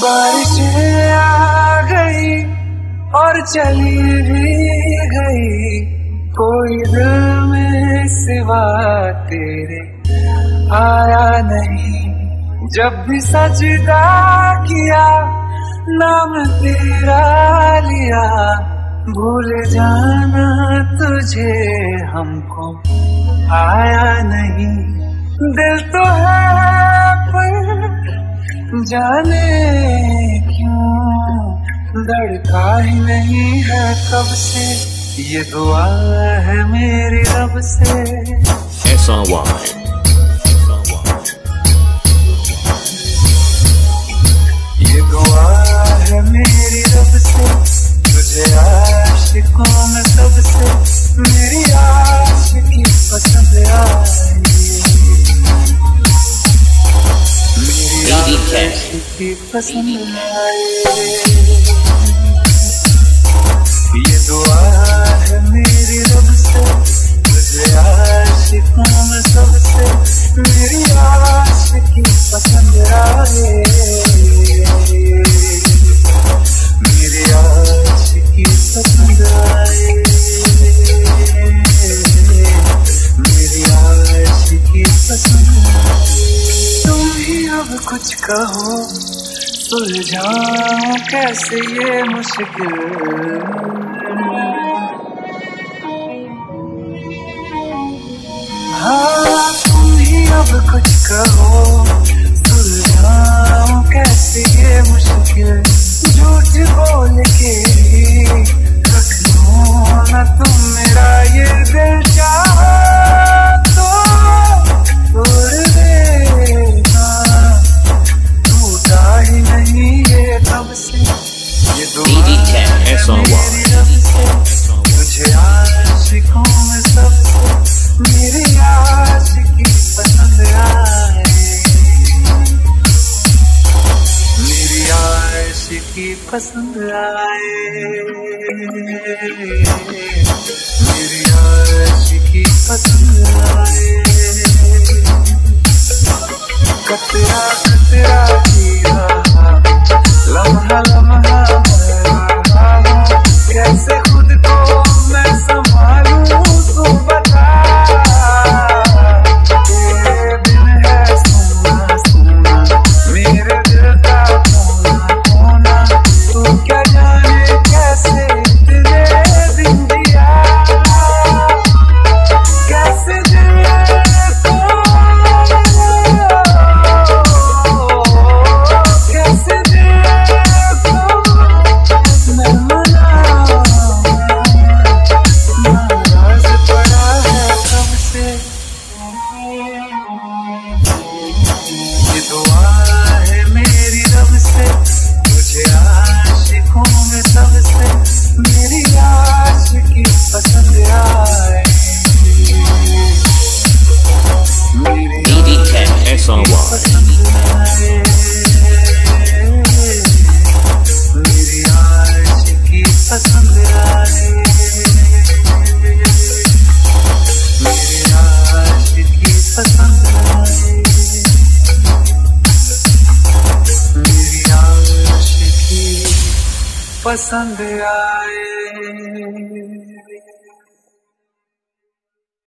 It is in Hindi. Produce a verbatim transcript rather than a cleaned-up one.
बारिशें आ गई और चली भी गई, कोई दिल में सिवा तेरे आया नहीं। जब भी सजदा किया नाम तेरा लिया, भूल जाना तुझे हमको आया नहीं। दिल तो है पर जाने क्यों धड़का ही नहीं है कब से, ये दुआ है मेरी रब से। ऐसा वाह पसंद आए, ये दुआ है मेरी रब से, तुझे आशिकों में सबसे मेरी आशिकी पसंद आए, मेरी आशिकी पसंद आए, मेरी आशिकी पसंद आए। तुम ही अब कुछ कहो, सुलझाऊं कैसे ये मुश्किल, हाँ तुम ही अब कुछ कहो, सुलझाऊं कैसे ये मुश्किल। झूठ बोल के ही रख लो ना तुम मेरा ये दिल, चाहो तो तोड़ देना, टूटा ही नहीं से। ये दुआ मेरी रब से, तुझे आशिकों में सबसे मेरी आशिकी पसंद आए, मेरी आशिकी पसंद आए, मेरी आशिकी पसंद आए। कतरा कतरा पसंद आए।